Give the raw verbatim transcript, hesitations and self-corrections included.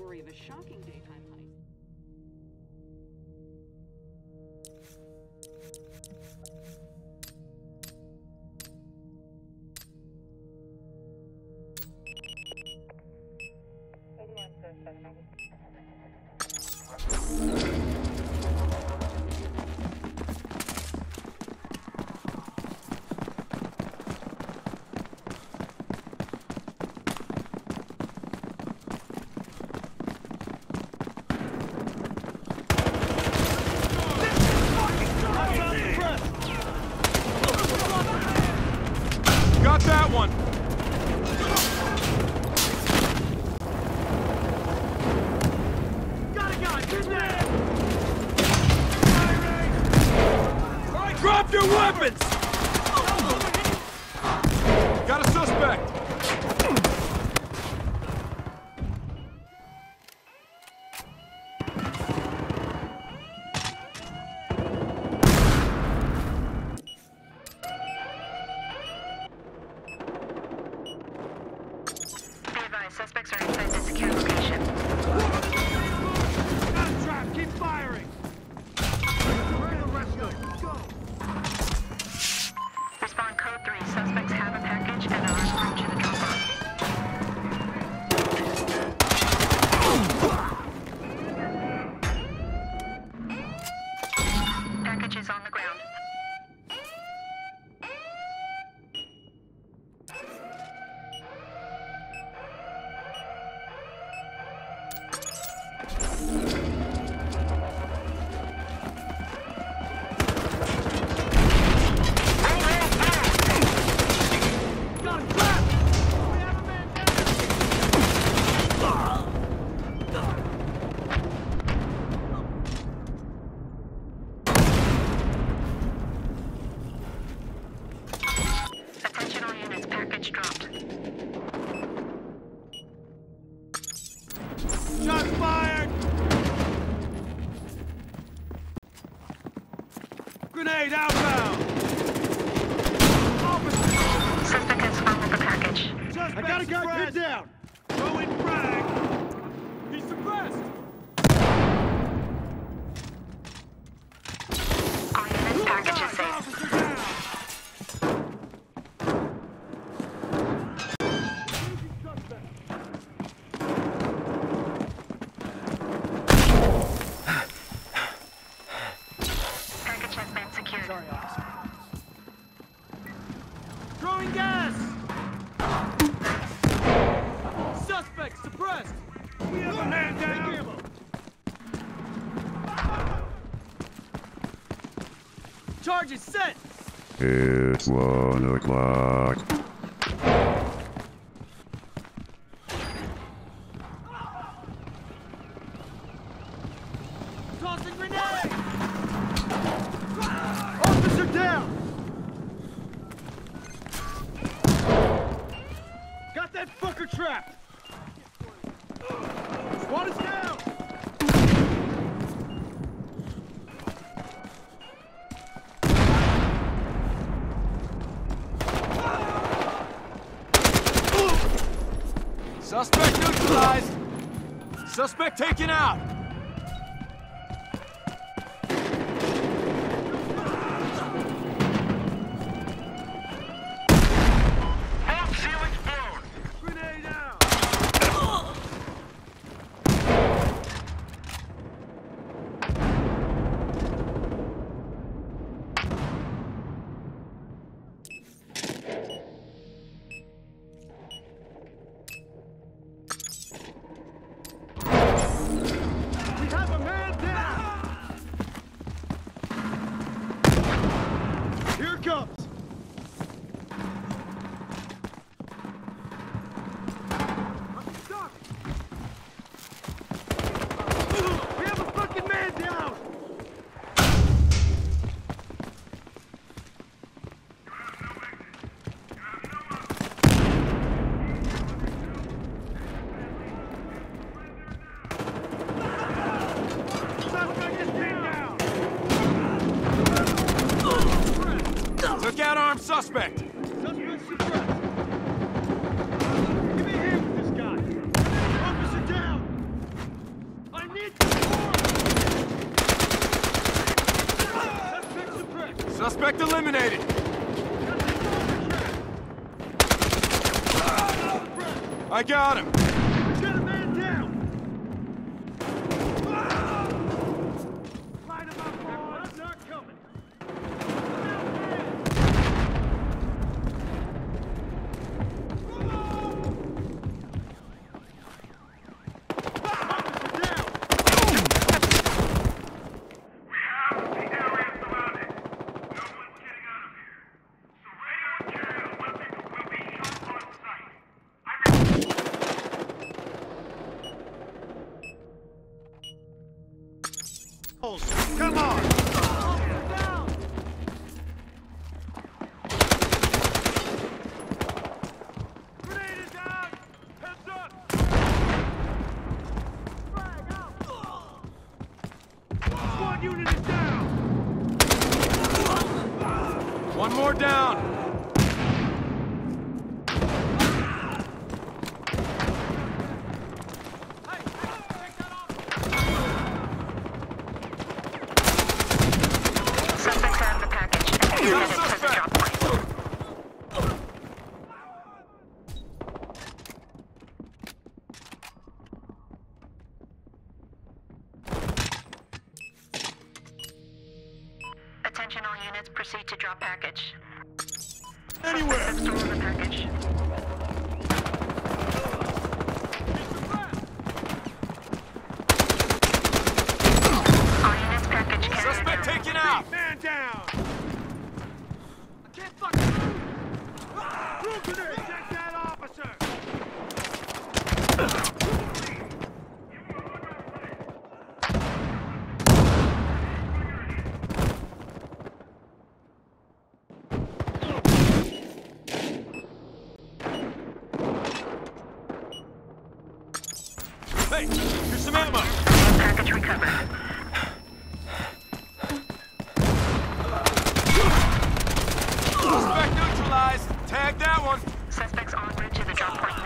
story of a shocking daytime heist. Drop your weapons! Got a suspect! Advise, suspects are inside the secure location. Gun trap, keep firing! Grenade outbound! Officer! Suspect has found the package. Suspect I got a guy pinned down! Throwing frag! He's suppressed! All units, package is safe. Package has been secured. Sorry, officer. Throwing gas! Suspect suppressed! We have a man down! Charge is set! It's one o'clock. Tossing grenade! Officer down! Got that fucker trapped! Squad is down! Suspect neutralized! Suspect taken out! Suspect! Suspect suppressed! Give me a hand with this guy! Officer down! Suspect eliminated. I got him. Get a man down. Light him up, boy. I'm not coming. Come on! Proceed to drop package. Anywhere! Store the package. All units, package carrier. Suspect taken out! Man down! I can't fucking move! Ah, move to protect that officer! Hey, here's some ammo. Package recovered. Suspect neutralized. Tag that one. Suspect's on route to the drop point.